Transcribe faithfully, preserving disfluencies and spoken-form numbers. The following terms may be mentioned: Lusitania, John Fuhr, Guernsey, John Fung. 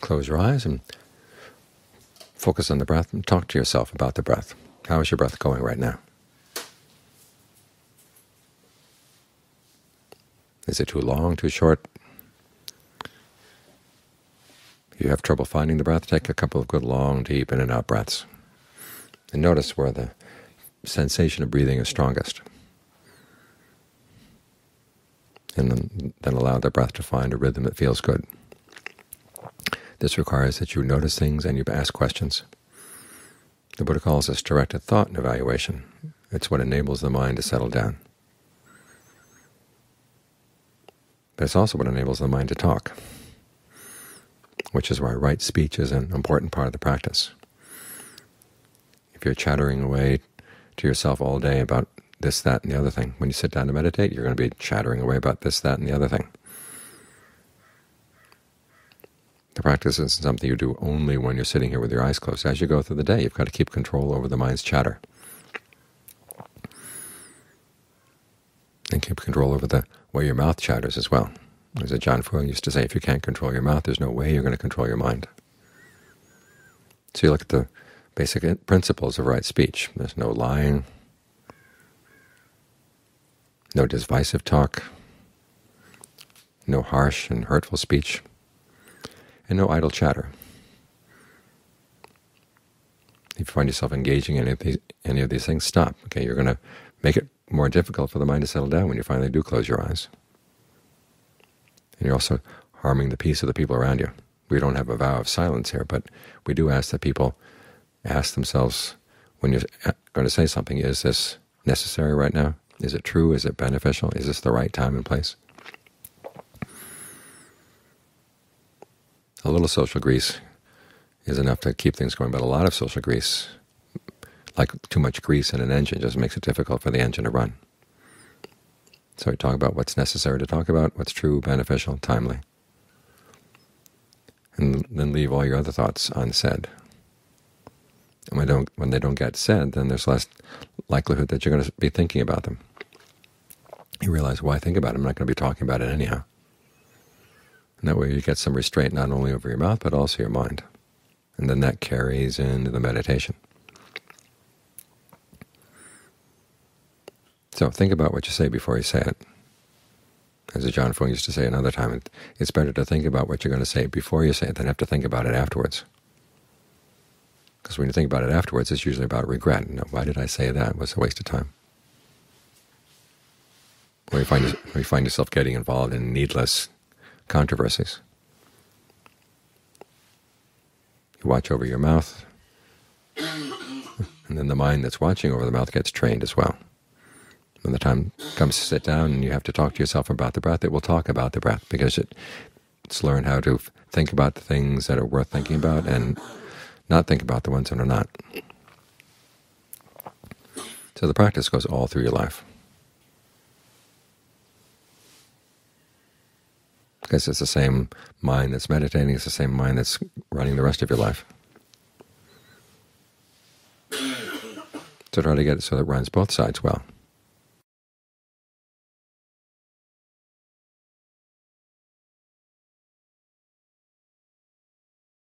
Close your eyes and focus on the breath, and talk to yourself about the breath. How is your breath going right now? Is it too long, too short? If you have trouble finding the breath, take a couple of good long, deep in and out breaths. And notice where the sensation of breathing is strongest. And then, then allow the breath to find a rhythm that feels good. This requires that you notice things and you ask questions. The Buddha calls this directed thought and evaluation. It's what enables the mind to settle down. But it's also what enables the mind to talk, which is why right speech is an important part of the practice. If you're chattering away to yourself all day about this, that, and the other thing, when you sit down to meditate, you're going to be chattering away about this, that, and the other thing. The practice isn't something you do only when you're sitting here with your eyes closed. As you go through the day, you've got to keep control over the mind's chatter, and keep control over the way your mouth chatters as well. As John Fuhr used to say, if you can't control your mouth, there's no way you're going to control your mind. So you look at the basic principles of right speech. There's no lying, no divisive talk, no harsh and hurtful speech, and no idle chatter. If you find yourself engaging in any of these, any of these things, stop. Okay, you're going to make it more difficult for the mind to settle down when you finally do close your eyes. And you're also harming the peace of the people around you. We don't have a vow of silence here, but we do ask that people ask themselves, when you're going to say something, is this necessary right now? Is it true? Is it beneficial? Is this the right time and place? A little social grease is enough to keep things going, but a lot of social grease, like too much grease in an engine, just makes it difficult for the engine to run. So we talk about what's necessary to talk about, what's true, beneficial, timely, and then leave all your other thoughts unsaid. And when they don't, when they don't get said, then there's less likelihood that you're going to be thinking about them. You realize, well, I think about it, I'm not going to be talking about it anyhow. And that way you get some restraint not only over your mouth, but also your mind. And then that carries into the meditation. So think about what you say before you say it. As John Fung used to say another time, it's better to think about what you're going to say before you say it than have to think about it afterwards. Because when you think about it afterwards, it's usually about regret. No, why did I say that? It was a waste of time. Or you find, or you find yourself getting involved in needless controversies. You watch over your mouth, and then the mind that's watching over the mouth gets trained as well. When the time comes to sit down and you have to talk to yourself about the breath, it will talk about the breath, because it, it's learned how to think about the things that are worth thinking about and not think about the ones that are not. So the practice goes all through your life, because it's the same mind that's meditating, it's the same mind that's running the rest of your life. So try to get it so that it runs both sides well.